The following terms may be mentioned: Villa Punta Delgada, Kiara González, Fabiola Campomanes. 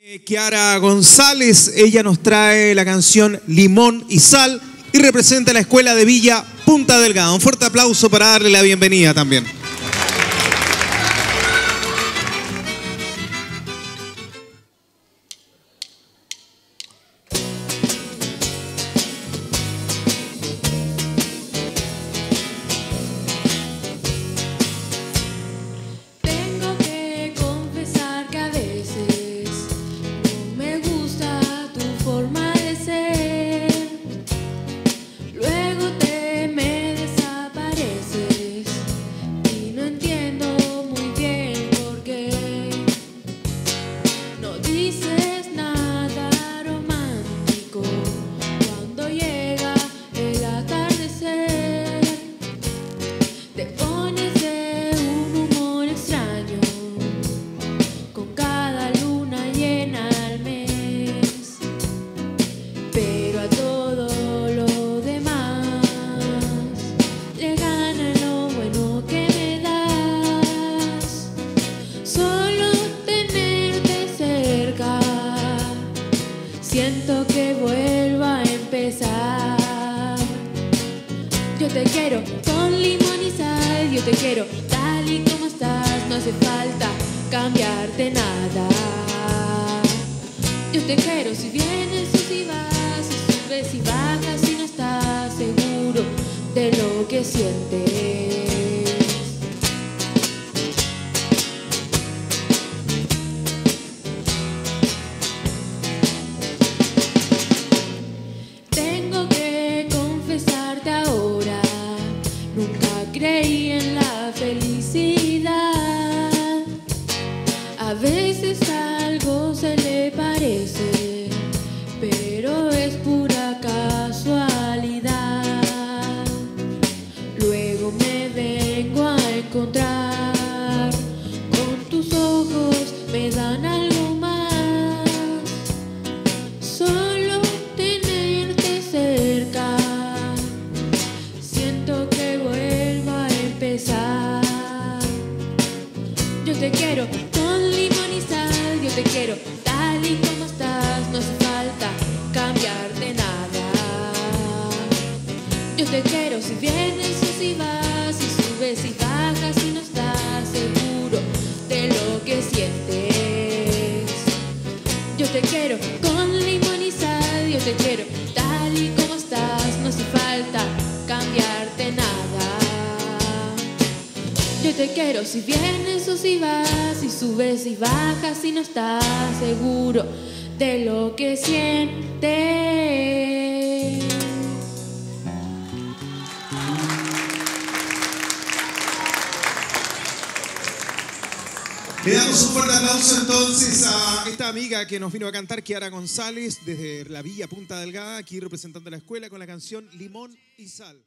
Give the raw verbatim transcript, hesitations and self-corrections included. Eh, Kiara González, ella nos trae la canción Limón y Sal y representa la escuela de Villa Punta Delgada. Un fuerte aplauso para darle la bienvenida también. Siento que vuelvo a empezar. Yo te quiero con limón y sal. Yo te quiero tal y como estás. No hace falta cambiarte nada. Yo te quiero si vienes o si vas, si subes y bajas, si no estás seguro de lo que sientes. Creí en la felicidad. A veces algo se le parece, pero es pura casualidad. Luego me vengo a encontrar, con tus ojos me dan algo más. Solo tenerte cerca, siento que voy. Yo te quiero con limón y sal. Yo te quiero tal y como estás. No hace falta cambiarte nada. Yo te quiero si vienes o si vas, si subes y bajas, si no estás seguro de lo que sientes. Yo te quiero con limón y sal. Yo te quiero tal y como estás. No hace falta cambiarte nada. Yo te quiero si vienes o si vas, si subes y bajas, si no estás seguro de lo que sientes. Le damos un fuerte aplauso entonces a esta amiga que nos vino a cantar, Kiara González, desde la Villa Punta Delgada, aquí representando la escuela con la canción Limón y Sal.